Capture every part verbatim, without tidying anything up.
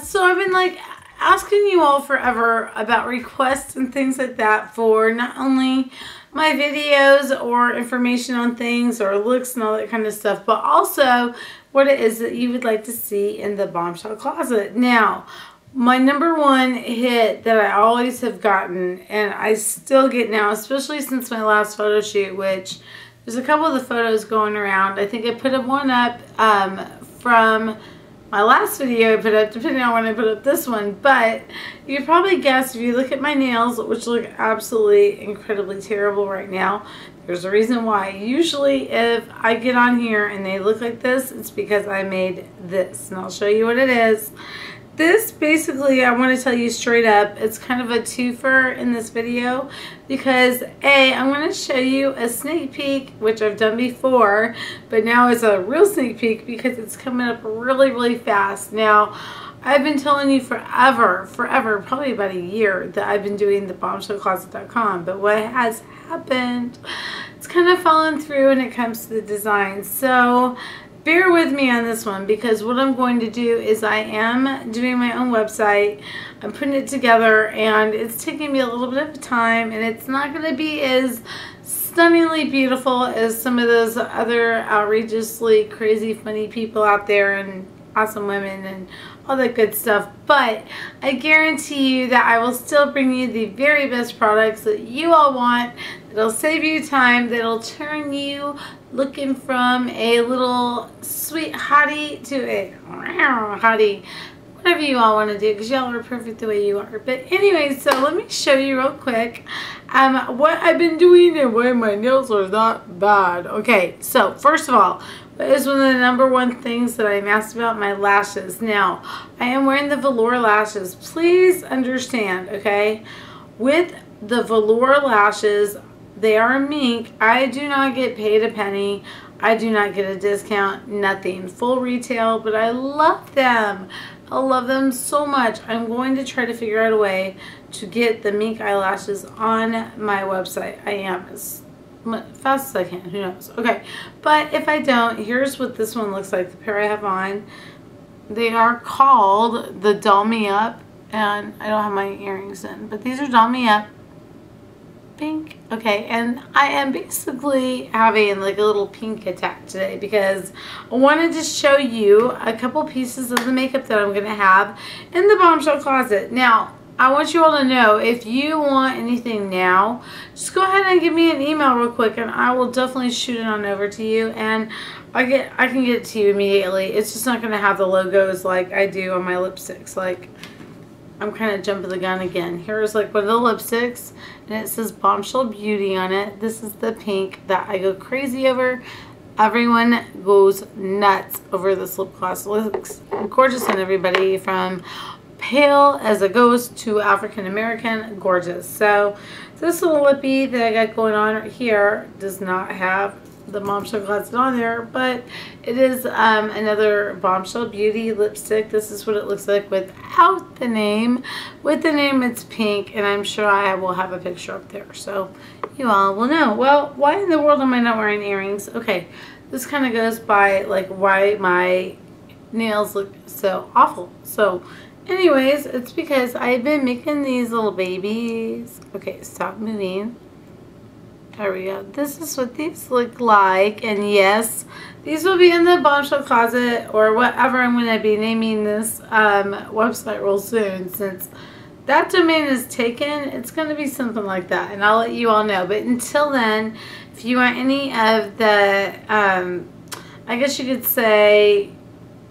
So I've been like asking you all forever about requests and things like that for not only my videos or information on things or looks and all that kind of stuff, but also what it is that you would like to see in the Bombshell closet. Now, my number one hit that I always have gotten, and I still get now, especially since my last photo shoot, which there's a couple of the photos going around. I think I put one up um, from my last video I put up, depending on when I put up this one. But you probably guessed if you look at my nails, which look absolutely incredibly terrible right now. There's a reason why. Usually if I get on here and they look like this, it's because I made this. And I'll show you what it is. This basically, I want to tell you straight up, it's kind of a twofer in this video because A, I'm going to show you a sneak peek, which I've done before, but now it's a real sneak peek because it's coming up really, really fast. Now, I've been telling you forever, forever, probably about a year that I've been doing the bombshell closet dot com, but what has happened, it's kind of fallen through when it comes to the design. So bear with me on this one because what I'm going to do is I am doing my own website. I'm putting it together and it's taking me a little bit of time, and it's not going to be as stunningly beautiful as some of those other outrageously crazy funny people out there and awesome women and all that good stuff, but I guarantee you that I will still bring you the very best products that you all want, that'll save you time, that'll turn you looking from a little sweet hottie to a hottie, whatever you all want to do, because y'all are perfect the way you are. But anyway, so let me show you real quick um, what I've been doing and why my nails are not bad. Okay, so first of all, that is one of the number one things that I'm asked about, my lashes. Now, I am wearing the Velour lashes. Please understand, okay? With the Velour lashes, they are mink. I do not get paid a penny. I do not get a discount, nothing. Full retail, but I love them. I love them so much. I'm going to try to figure out a way to get the mink eyelashes on my website. I am. Fast as I can, who knows. Okay, but if I don't, here's what this one looks like, the pair I have on. They are called the Doll Me Up, and I don't have my earrings in, but these are Doll Me Up pink. Okay, and I am basically having like a little pink attack today because I wanted to show you a couple pieces of the makeup that I'm going to have in the Bombshell closet. Now, I want you all to know, if you want anything now, just go ahead and give me an email real quick and I will definitely shoot it on over to you, and I get I can get it to you immediately. It's just not going to have the logos like I do on my lipsticks. Like, I'm kind of jumping the gun again. Here's like one of the lipsticks and it says Bombshell Beauty on it. This is the pink that I go crazy over. Everyone goes nuts over this lip gloss. It looks gorgeous on everybody, from pale as a ghost to African American, gorgeous. So this little lippy that I got going on right here does not have the Bombshell Closet on there, but it is um, another Bombshell Beauty lipstick. This is what it looks like without the name. With the name, it's pink, and I'm sure I will have a picture up there, so you all will know. Well, why in the world am I not wearing earrings? Okay, this kind of goes by like why my nails look so awful. So anyways, it's because I've been making these little babies. Okay, stop moving. There we go. This is what these look like. And yes, these will be in the Bombshell Closet or whatever I'm going to be naming this um, website real soon. Since that domain is taken, it's going to be something like that. And I'll let you all know. But until then, if you want any of the, um, I guess you could say,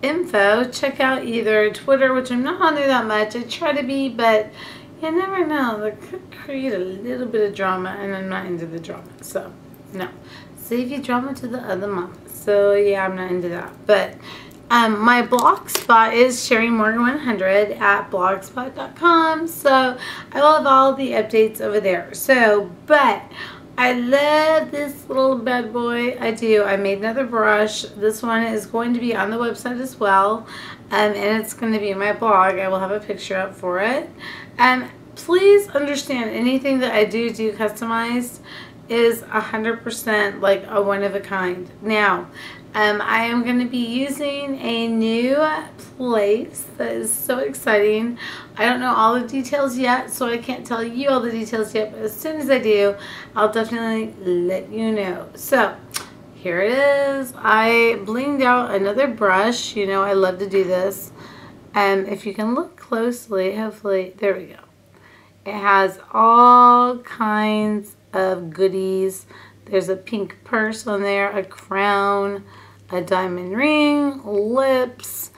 info, check out either Twitter, which I'm not on there that much. I try to be, but you never know. That could create a little bit of drama, and I'm not into the drama. So, no. Save your drama to the other month. So, yeah, I'm not into that. But um, my blog spot is Sheri Morgan one hundred at blogspot dot com. So, I will have all the updates over there. So, but I love this little bad boy. I do. I made another brush. This one is going to be on the website as well. Um, and it's going to be in my blog. I will have a picture up for it. Um, please understand anything that I do do customized is one hundred percent like a one-of-a-kind. Now, um, I am going to be using a new place that is so exciting. I don't know all the details yet, so I can't tell you all the details yet, but as soon as I do, I'll definitely let you know. So, here it is. I blinged out another brush. You know, I love to do this. And um, if you can look closely, hopefully, there we go. It has all kinds of goodies. There's a pink purse on there, a crown, a diamond ring, lips.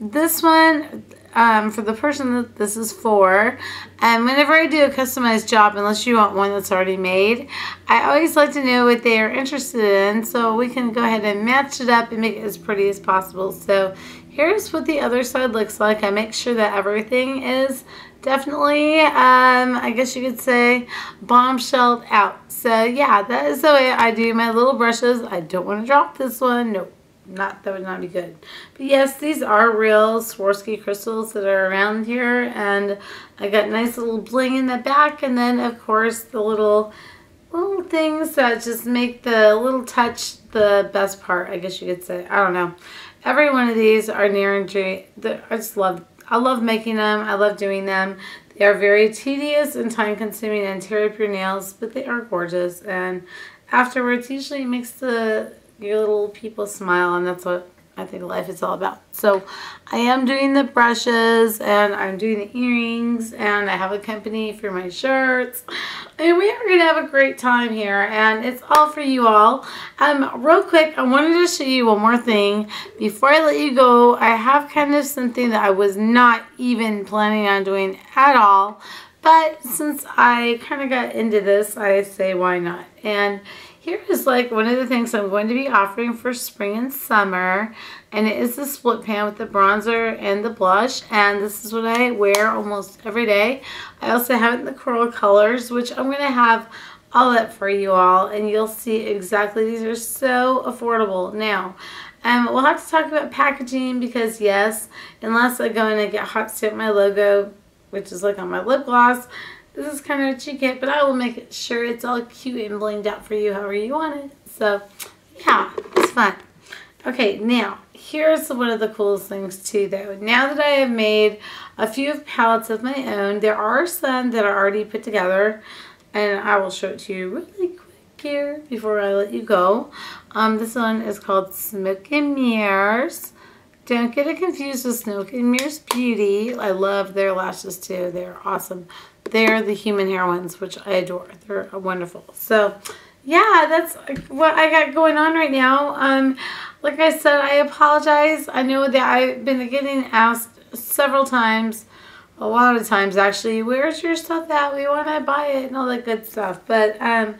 This one, um, for the person that this is for, and um, whenever I do a customized job, unless you want one that's already made, I always like to know what they are interested in, so we can go ahead and match it up and make it as pretty as possible. So here's what the other side looks like. I make sure that everything is definitely, um, I guess you could say, bombshelled out. So yeah, that is the way I do my little brushes. I don't want to drop this one. Nope, not, that would not be good. But yes, these are real Swarovski crystals that are around here. And I got nice little bling in the back. And then, of course, the little, little things that just make the little touch the best part, I guess you could say. I don't know. Every one of these are near and dear. I just love them. I love making them. I love doing them. They are very tedious and time-consuming and tear up your nails, but they are gorgeous. And afterwards, usually it makes the your little people smile, and that's what I think life is all about. So I am doing the brushes, and I'm doing the earrings, and I have a company for my shirts. And we are going to have a great time here, and it's all for you all. Um, real quick, I wanted to show you one more thing. Before I let you go, I have kind of something that I was not even planning on doing at all. But since I kind of got into this, I say why not? And here is like one of the things I'm going to be offering for spring and summer, and it is the split pan with the bronzer and the blush, and this is what I wear almost every day. I also have it in the coral colors, which I'm going to have all that for you all, and you'll see exactly. These are so affordable. Now, um, we'll have to talk about packaging because, yes, unless I go in and get hot stamped my logo, which is like on my lip gloss, this is kind of what you get, but I will make sure it's all cute and blinged out for you however you want it. So, yeah, it's fun. Okay, now, here's one of the coolest things, too, though. Now that I have made a few palettes of my own, there are some that are already put together, and I will show it to you really quick here before I let you go. Um, this one is called Smoke and Mirrors. Don't get it confused with Smoke and Mirrors Beauty. I love their lashes, too. They're awesome. They're the human hair ones, which I adore. They're wonderful. So, yeah, that's what I got going on right now. Um, like I said, I apologize. I know that I've been getting asked several times, a lot of times actually, where's your stuff at? We want to buy it and all that good stuff. But um,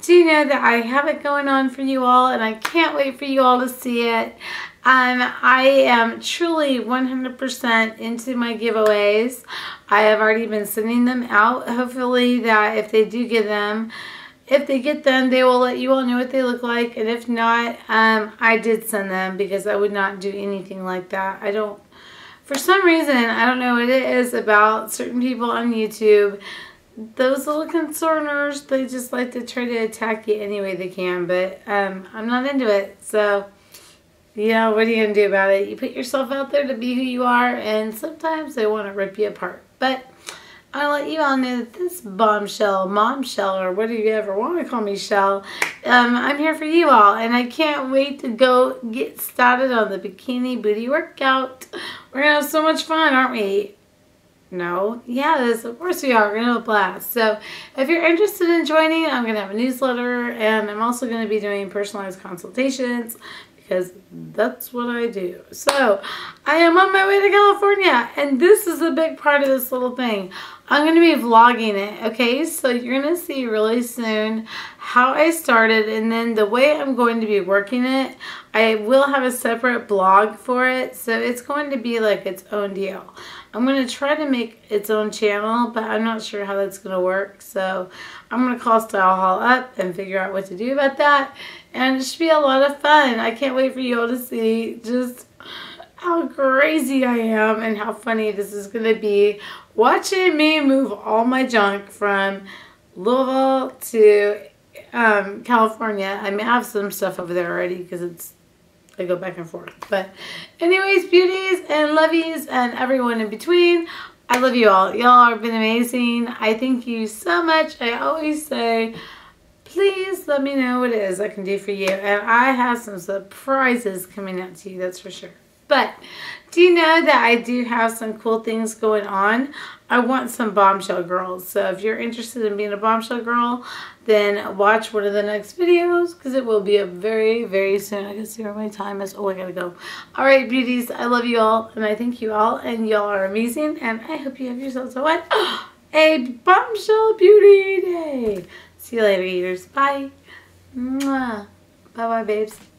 do know that I have it going on for you all, and I can't wait for you all to see it. Um, I am truly one hundred percent into my giveaways. I have already been sending them out. Hopefully that if they do get them, if they get them, they will let you all know what they look like. And if not, um, I did send them because I would not do anything like that. I don't, for some reason, I don't know what it is about certain people on YouTube. Those little concerners, they just like to try to attack you any way they can. But um, I'm not into it, so... yeah, what are you going to do about it? You put yourself out there to be who you are, and sometimes they want to rip you apart. But I'll let you all know that this bombshell, mom shell, or whatever you ever want to call me, shell, um, I'm here for you all, and I can't wait to go get started on the bikini booty workout. We're going to have so much fun, aren't we? No? Yes, of course we are. We're going to have a blast. So if you're interested in joining, I'm going to have a newsletter, and I'm also going to be doing personalized consultations, because that's what I do. So, I am on my way to California, and this is a big part of this little thing. I'm going to be vlogging it, okay? So, you're going to see really soon how I started, and then the way I'm going to be working it. I will have a separate blog for it, so it's going to be like its own deal. I'm going to try to make its own channel, but I'm not sure how that's going to work. So I'm going to call Stylehaul up and figure out what to do about that. And it should be a lot of fun. I can't wait for you all to see just how crazy I am and how funny this is going to be. Watching me move all my junk from Louisville to um, California. I may have some stuff over there already because it's, I go back and forth. But anyways, beauties and lovies and everyone in between, I love you all. Y'all have been amazing. I thank you so much. I always say, please let me know what it is I can do for you. And I have some surprises coming out to you, that's for sure. But do you know that I do have some cool things going on? I want some bombshell girls. So if you're interested in being a bombshell girl, then watch one of the next videos because it will be up very, very soon. I can see where my time is. Oh, I gotta go. All right, beauties. I love you all and I thank you all and y'all are amazing. And I hope you have yourselves a what? A bombshell beauty day. See you later, eaters. Bye. Mwah. Bye-bye, babes.